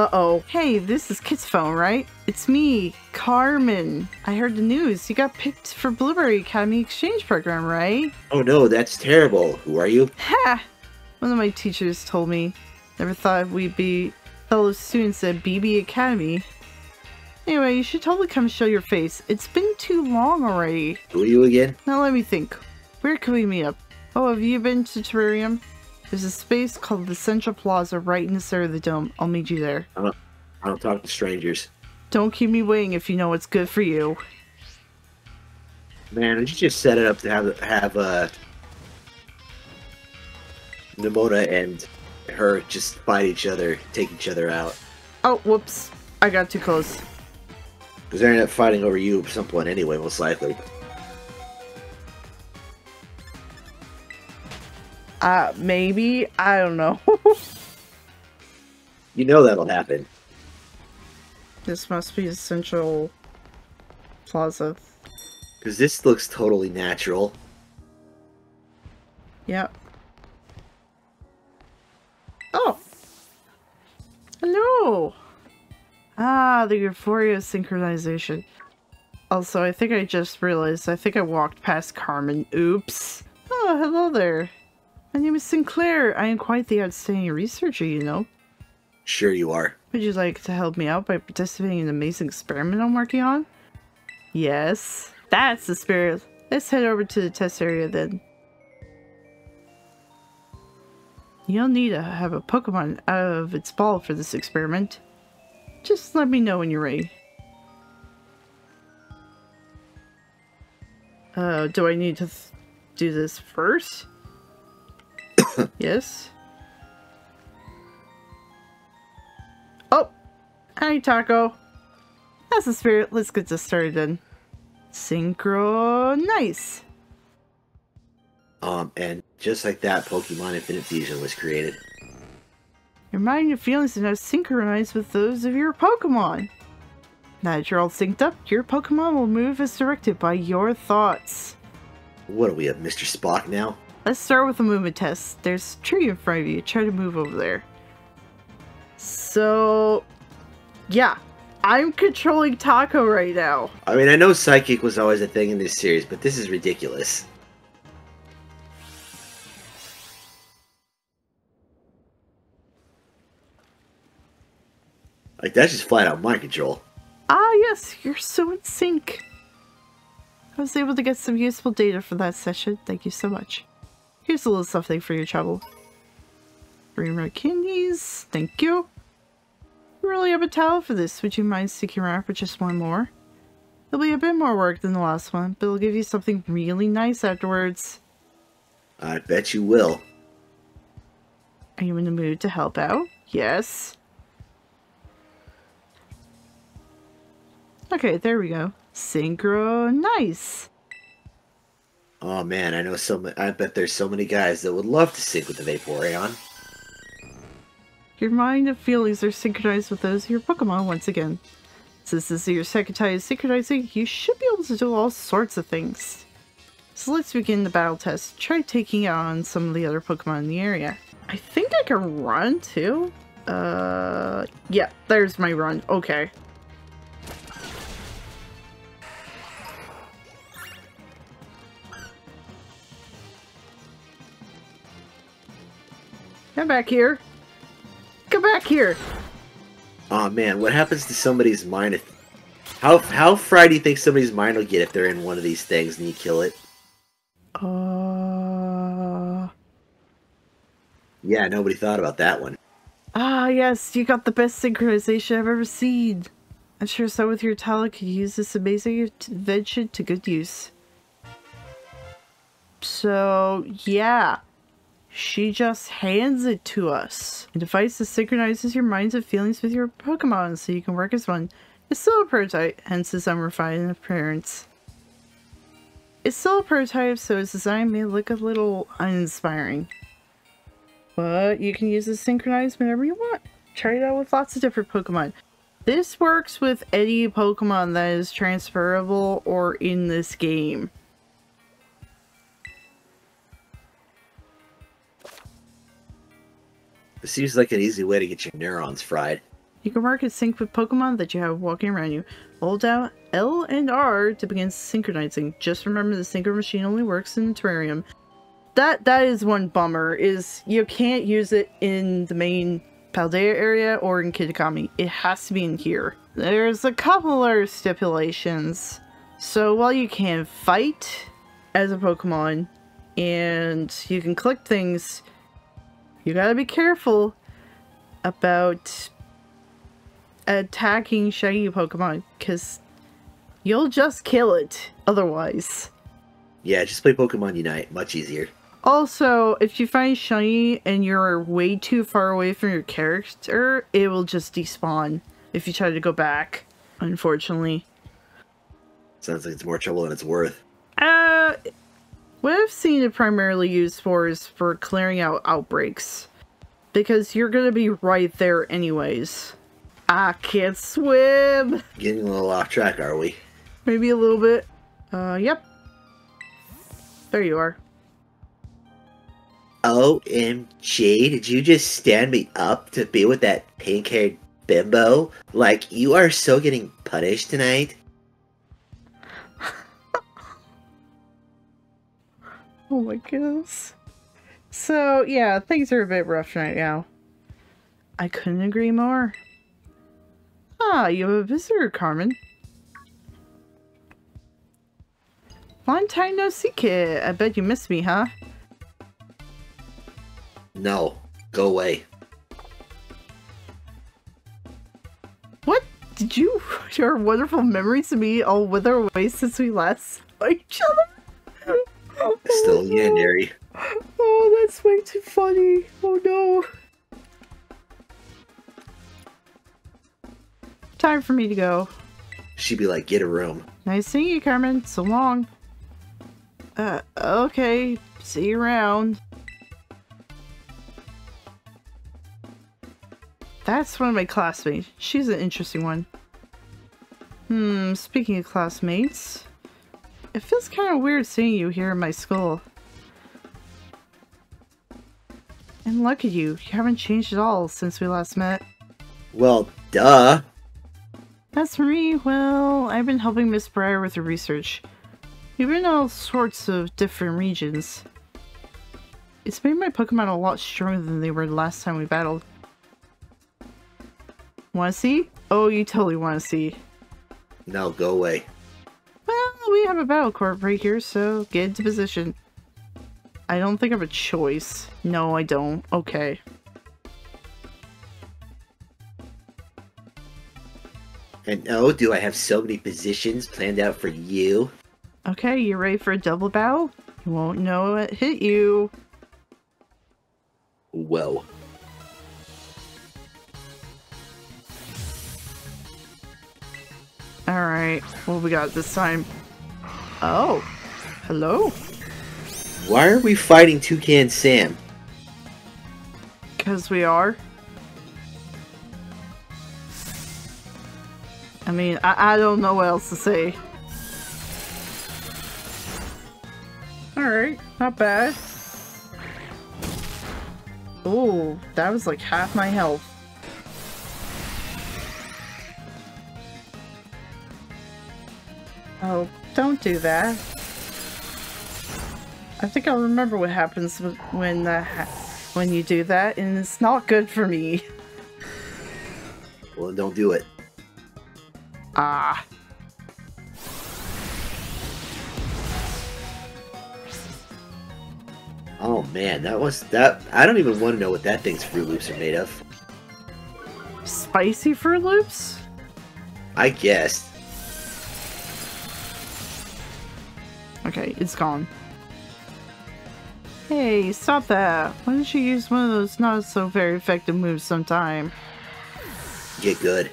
Uh-oh. Hey, this is Kit's phone, right? It's me, Carmine. I heard the news. You got picked for Blueberry Academy exchange program, right? Oh no, that's terrible. Who are you? Ha! One of my teachers told me. Never thought we'd be fellow students at BB Academy. Anyway, you should totally come show your face. It's been too long already. Who are you again? Now let me think. Where can we meet up? Oh, have you been to Terrarium? There's a space called the Central Plaza right in the center of the dome. I'll meet you there. I don't talk to strangers. Don't keep me waiting if you know what's good for you. Man, did you just set it up to have Nimona and her just fight each other, take each other out? Oh, whoops. I got too close. Because they're not fighting over you at some point anyway, most likely. Maybe? I don't know. You know that'll happen. This must be a Central Plaza. Because this looks totally natural. Yep. Oh! Hello! Ah, the Euphoria synchronization. Also, I think I just realized, I think I walked past Carmine. Oops. Oh, hello there. My name is Sinclair. I am quite the outstanding researcher, you know. Sure you are. Would you like to help me out by participating in an amazing experiment I'm working on? Yes. That's the spirit. Let's head over to the test area then. You'll need to have a Pokemon out of its ball for this experiment. Just let me know when you're ready. Do I need to do this first? Yes. Oh! Hi, Taco. That's the spirit. Let's get this started then. Synchronize. And just like that, Pokemon Infinite Fusion was created. Your mind and your feelings are now synchronized with those of your Pokemon. Now that you're all synced up, your Pokemon will move as directed by your thoughts. What are we at, Mr. Spock now? Let's start with a movement test. There's a tree in front of you. Try to move over there. So, yeah. I'm controlling Taco right now. I mean, I know Psychic was always a thing in this series, but this is ridiculous. Like, that's just flat out my control. Ah, yes. You're so in sync. I was able to get some useful data from that session. Thank you so much. Here's a little something for your trouble. 3 red candies. Thank you. You really have a talent for this. Would you mind sticking around for just one more? It'll be a bit more work than the last one, but it'll give you something really nice afterwards. I bet you will. Are you in the mood to help out? Yes. Okay, there we go. Synchronize. Oh man, I know I bet there's so many guys that would love to sync with the Vaporeon. Your mind and feelings are synchronized with those of your Pokemon once again. Since this is your second time synchronizing, you should be able to do all sorts of things. So let's begin the battle test. Try taking on some of the other Pokemon in the area. I think I can run too? Yeah, there's my run. Okay. Come back here. Come back here. Aw, man, what happens to somebody's mind if... How fried do you think somebody's mind will get if they're in one of these things and you kill it? Yeah, nobody thought about that one. Ah, yes, you got the best synchronization I've ever seen. I'm sure someone with your talent could use this amazing invention to good use. So, yeah. She just hands it to us. A device that synchronizes your minds and feelings with your Pokemon so you can work as one. It's still a prototype, hence its unrefined appearance. It's still a prototype, so its design may look a little uninspiring. But you can use it to synchronize whenever you want. Try it out with lots of different Pokemon. This works with any Pokemon that is transferable or in this game. It seems like an easy way to get your neurons fried. You can work at sync with Pokemon that you have walking around you. Hold down L and R to begin synchronizing. Just remember the synchro machine only works in Terrarium. That is one bummer, is you can't use it in the main Paldea area or in Kitakami. It has to be in here. There's a couple other stipulations. So while you can fight as a Pokemon and you can collect things, you gotta be careful about attacking shaggy Pokemon, because you'll just kill it otherwise. Yeah, just play Pokemon Unite. Much easier. Also, if you find shiny and you're way too far away from your character, it will just despawn if you try to go back, unfortunately. Sounds like it's more trouble than it's worth. What I've seen it primarily used for is for clearing out outbreaks, because you're going to be right there anyways. I can't swim! Getting a little off track, are we? Maybe a little bit. Yep. There you are. OMG, did you just stand me up to be with that pink-haired bimbo? Like, you are so getting punished tonight. Oh my goodness. So, yeah, things are a bit rough right now. I couldn't agree more. Ah, you have a visitor, Carmen. Long time no see, Kit. I bet you miss me, huh? No. Go away. What? Did you share wonderful memories of me all wither away since we last saw each other? Oh, still legendary. No. Oh, that's way too funny. Oh no. Time for me to go. She'd be like, get a room. Nice seeing you, Carmen. So long. Okay. See you around. That's one of my classmates. She's an interesting one. Speaking of classmates, it feels kind of weird seeing you here in my school. And look at you. You haven't changed at all since we last met. Well, duh. As for me, well, I've been helping Miss Briar with her research. We've been in all sorts of different regions. It's made my Pokemon a lot stronger than they were last time we battled. Wanna see? Oh, you totally wanna see. No, go away. Well, we have a battle court right here, so get into position. I don't think I have a choice. No, I don't. Okay. And oh, do I have so many positions planned out for you? Okay, you ready for a double bow? You won't know it hit you. Whoa. Alright, what have we got this time? Oh, hello. Why are we fighting Toucan Sam? Because we are. I mean, I don't know what else to say. Alright, not bad. Ooh, that was like half my health. Oh, don't do that. I think I'll remember what happens when you do that, and it's not good for me. Well, don't do it. Ah. Oh man, that was that. I don't even want to know what that thing's Fruit Loops are made of. Spicy Fruit Loops? I guess. Okay, it's gone. Hey, stop that. Why don't you use one of those not so very effective moves sometime? Get good.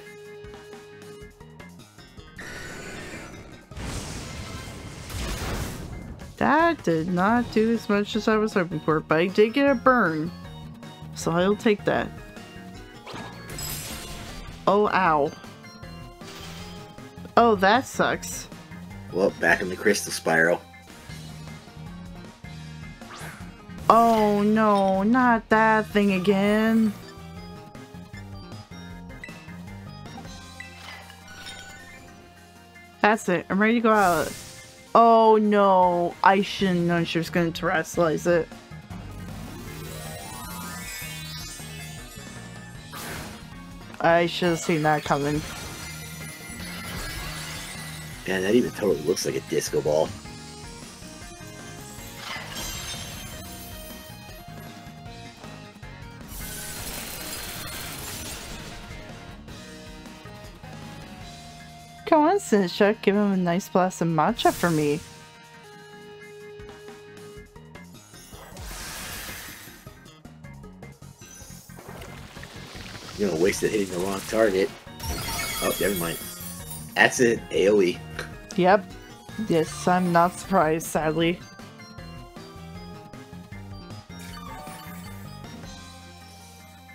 That did not do as much as I was hoping for, but I did get a burn. So I'll take that. Oh, ow. Oh, that sucks. Well, back in the crystal spiral. Oh no, not that thing again. That's it. I'm ready to go out. Oh no, I shouldn't. I'm sure it's gonna terrestrialize it. I should have seen that coming. Man, that even totally looks like a disco ball. Come on, Sinchuk, give him a nice blast of matcha for me. You're gonna waste it hitting the wrong target. Oh, never mind. That's an AoE. Yep. Yes, I'm not surprised, sadly.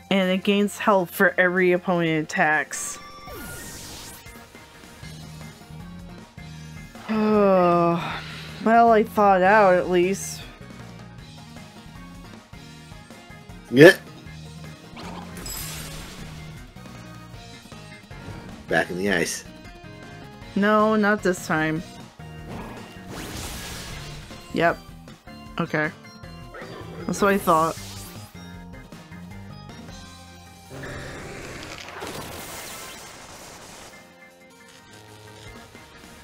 And it gains health for every opponent attacks. Oh, well, I thought out at least. Yeah. Back in the ice. No, not this time. Yep. Okay. That's what I thought.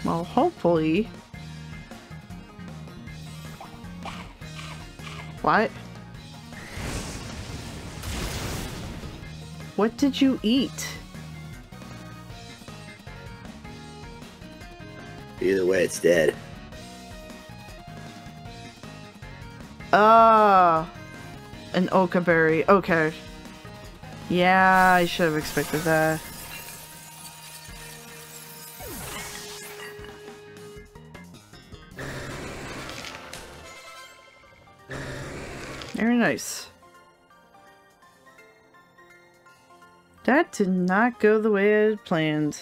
Well, hopefully... What? What did you eat? Either way, it's dead. Ah, an Oka Berry. Okay. Yeah, I should have expected that. Very nice. That did not go the way I had planned.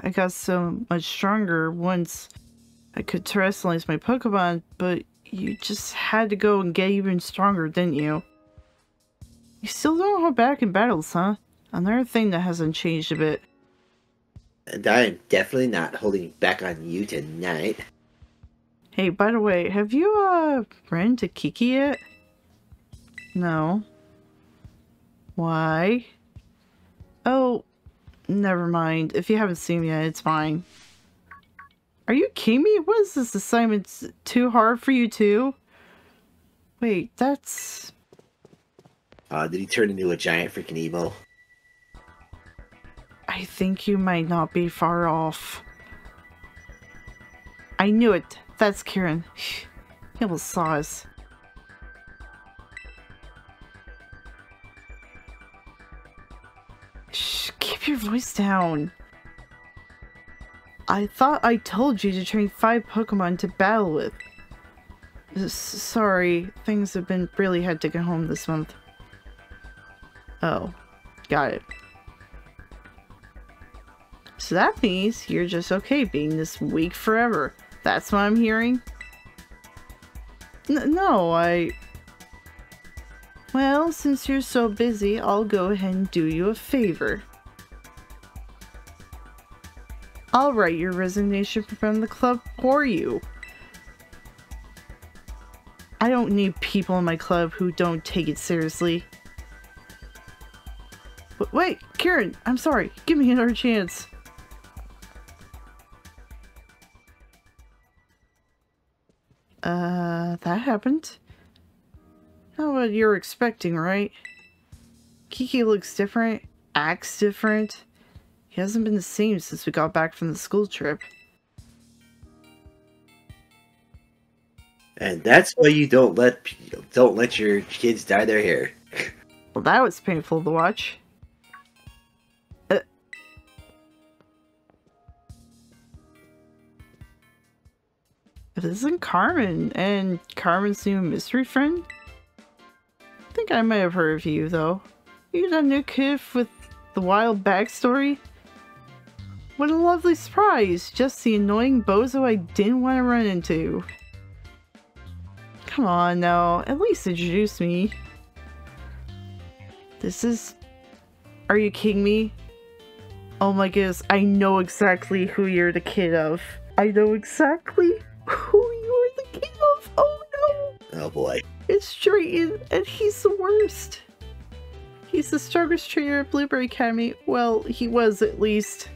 I got so much stronger once I could terrestrialize my Pokemon, but you just had to go and get even stronger, didn't you? You still don't hold back in battles, huh? Another thing that hasn't changed a bit. And I am definitely not holding back on you tonight. Hey, by the way, have you, ran to Kiki yet? No. Why? Oh... Never mind. If you haven't seen me yet, it's fine. Are you kidding me? What is this assignment too hard for you too? Wait, that's... did he turn into a giant freaking emo? I think you might not be far off. I knew it. That's Kieran. He almost saw us. Shh, keep your voice down. I thought I told you to train 5 Pokemon to battle with. Sorry, things have been really hectic at home this month. Oh, got it. So that means you're just okay being this weak forever. That's what I'm hearing? No, I... Well, since you're so busy, I'll go ahead and do you a favor. I'll write your resignation from the club for you. I don't need people in my club who don't take it seriously. But wait, Kieran, I'm sorry. Give me another chance. That happened? Not what you're expecting, right? Kiki looks different, acts different. He hasn't been the same since we got back from the school trip. And that's why you don't let your kids dye their hair. Well, that was painful to watch. If this isn't Carmine and Carmine's new mystery friend. I think I might have heard of you, though. You're that new kid with the wild backstory? What a lovely surprise! Just the annoying bozo I didn't want to run into. Come on now, at least introduce me. This is... Are you kidding me? Oh my goodness, I know exactly who you're the kid of. I know exactly who you're the kid of. Oh no! Oh boy. It's Drayden, and he's the worst. He's the strongest trainer at Blueberry Academy. Well, he was at least.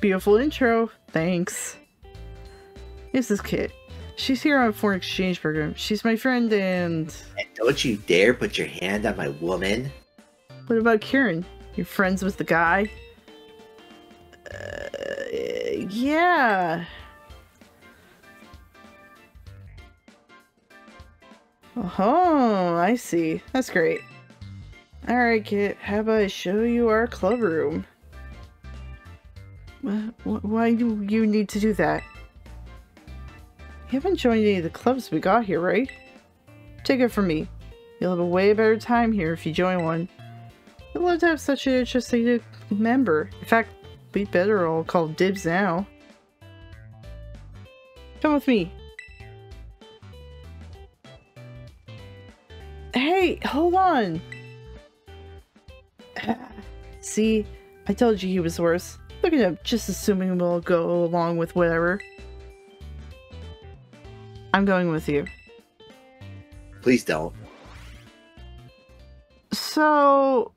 Beautiful intro. Thanks. This is Kit. She's here on a foreign exchange program. She's my friend and don't you dare put your hand on my woman. What about Kieran? You're friends with the guy? Yeah. Oh, I see. That's great. Alright, Kit. How about I show you our club room? Why do you need to do that? You haven't joined any of the clubs we got here, right? Take it from me. You'll have a way better time here if you join one. I'd love to have such an interesting new member. In fact, we'd better all call dibs now. Come with me. Hey, hold on! See? I told you he was worse. Look at him, just assuming we'll go along with whatever. I'm going with you. Please don't. So...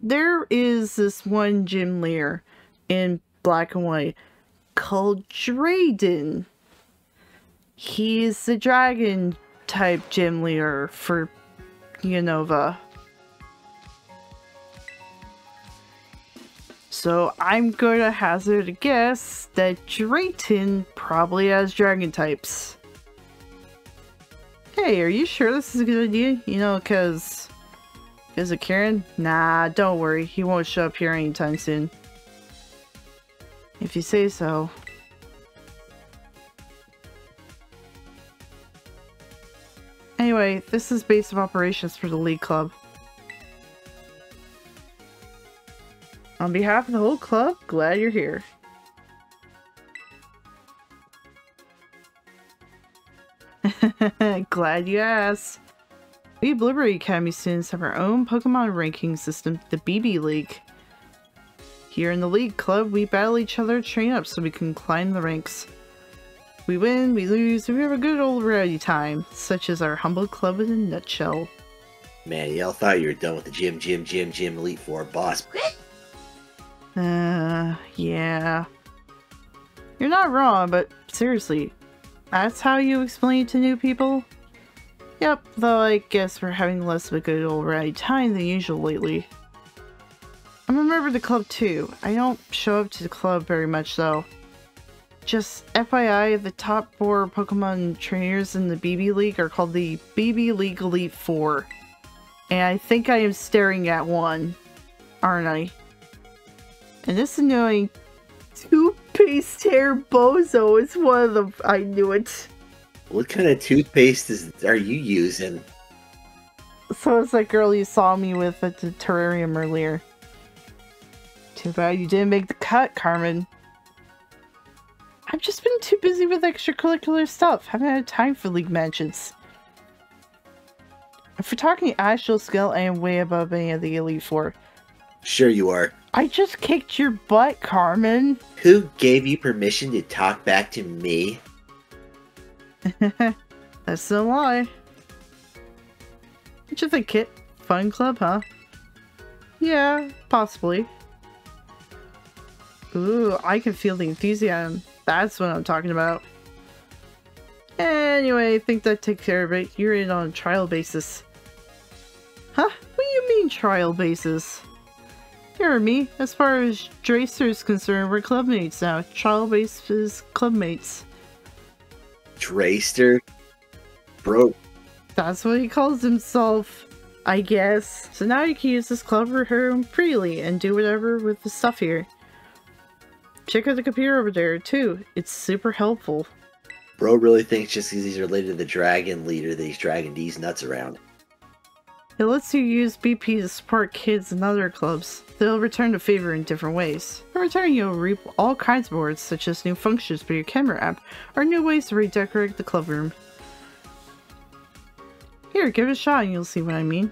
there is this one gym leader in black and white called Drayden. He's the dragon type gym leader for Yanova. So I'm gonna hazard a guess that Drayden probably has dragon types. Hey, are you sure this is a good idea? You know, cause... Is it Kieran? Nah, don't worry. He won't show up here anytime soon. If you say so. Anyway, this is base of operations for the League Club. On behalf of the whole club, glad you're here. Glad you asked. We Blueberry Academy students have our own Pokemon ranking system, the BB League. Here in the League Club, we battle each other, train up so we can climb the ranks. We win, we lose, and we have a good old rowdy time, such as our humble club in a nutshell. Man, y'all thought you were done with the gym Elite 4 boss. Yeah. You're not wrong, but seriously, that's how you explain it to new people? Yep, though I guess we're having less of a good old rowdy time than usual lately. I'm a member of the club too. I don't show up to the club very much though. Just FYI, the top 4 Pokemon trainers in the BB League are called the BB League Elite 4. And I think I am staring at one, aren't I? And this annoying two-piece hair bozo is one of them. I knew it. What kind of toothpaste are you using? So it's that girl you saw me with at the Terrarium earlier. Too bad you didn't make the cut, Carmine. I've just been too busy with extracurricular stuff. Haven't had time for league matches. If we're talking actual skill, I am way above any of the Elite 4. Sure you are. I just kicked your butt, Carmine. Who gave you permission to talk back to me? That's no lie. What you think, Kit? Fun club, huh? Yeah, possibly. Ooh, I can feel the enthusiasm. That's what I'm talking about. Anyway, I think that takes care of it. You're in on a trial basis. Huh? What do you mean trial basis? You heard me. As far as Drayster is concerned, we're clubmates now. Trial basis clubmates. Drayster? Bro. That's what he calls himself, I guess. So now you can use this club room freely and do whatever with the stuff here. Check out the computer over there, too. It's super helpful. Bro really thinks just because he's related to the dragon leader that he's dragging these nuts around. It lets you use BP to support kids and other clubs. They'll return the favor in different ways. In return, you'll reap all kinds of rewards, such as new functions for your camera app, or new ways to redecorate the club room. Here, give it a shot and you'll see what I mean.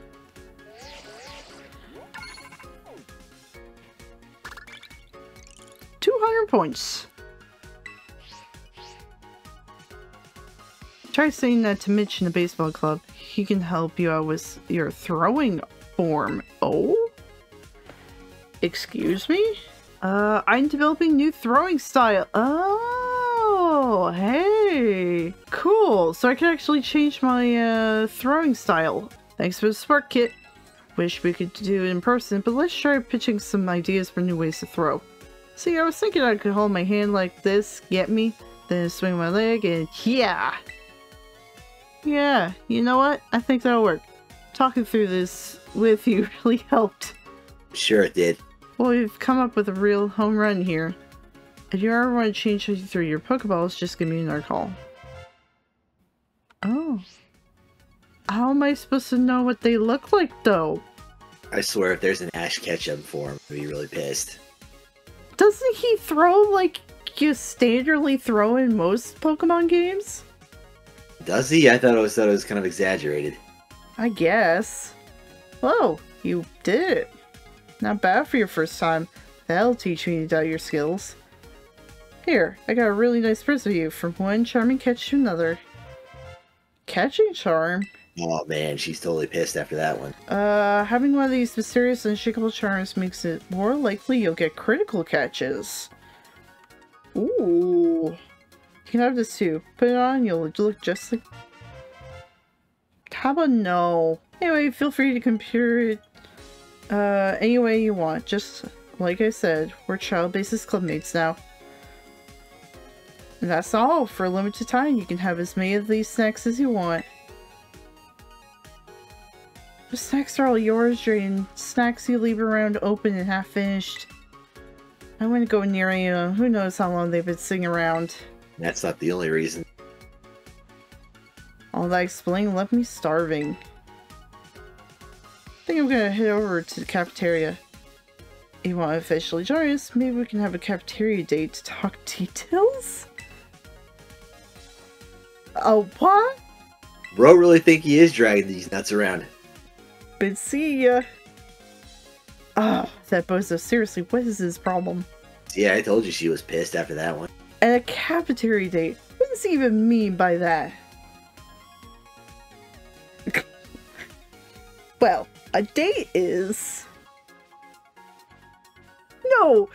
points. Try saying that to Mitch in the baseball club. He can help you out with your throwing form. Oh? Excuse me? I'm developing new throwing style. Oh, hey. Cool. So I can actually change my throwing style. Thanks for the spark, Kit. Wish we could do it in person, but let's try pitching some ideas for new ways to throw. See, I was thinking I could hold my hand like this, get me, then swing my leg, and yeah! Yeah, you know what? I think that'll work. Talking through this with you really helped. Sure it did. Well, we've come up with a real home run here. If you ever want to change through your Pokeballs, just give me another call. Oh. How am I supposed to know what they look like, though? I swear, if there's an Ash Ketchup form, I'd be really pissed. Doesn't he throw like you standardly throw in most Pokemon games? Does he? I thought it was, kind of exaggerated. I guess. Whoa, you did it. Not bad for your first time. That'll teach me to doubt your skills. Here, I got a really nice prize for you. From one charming catch to another. Catching charm? Oh man, she's totally pissed after that one. Having one of these mysterious and unshakable charms makes it more likely you'll get critical catches. Ooh. You can have this too. Put it on, you'll look just like... How about no? Anyway, feel free to compare it any way you want. Just like I said, we're child basis clubmates now. And that's all. For a limited time, you can have as many of these snacks as you want. The snacks are all yours, Drayden. Snacks you leave around open and half finished. I wouldn't go near any of them. Who knows how long they've been sitting around. That's not the only reason. All that explain left me starving. I think I'm gonna head over to the cafeteria. You want to officially join us? Maybe we can have a cafeteria date to talk details? Oh, what? Bro really think he is dragging these nuts around. But see ya. Oh, that bozo, seriously, what is his problem? Yeah, I told you she was pissed after that one. And a cafeteria date? What does he even mean by that? Well, a date is... No!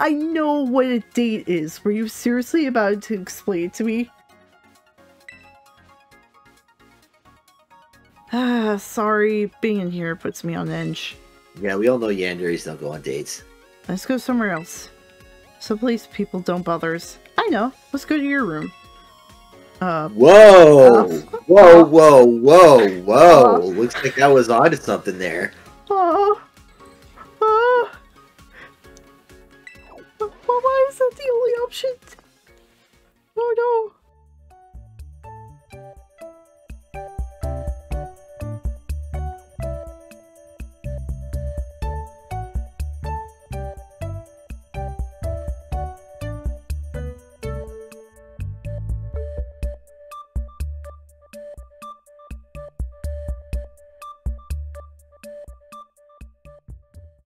I know what a date is. Were you seriously about to explain it to me? Ah, sorry. Being in here puts me on edge. Yeah, we all know Yanderies don't go on dates. Let's go somewhere else. So please, people, don't bother us. I know. Let's go to your room. Whoa! Whoa, whoa, whoa, whoa! Looks like I was onto something there. Oh. Why is that the only option? Oh no.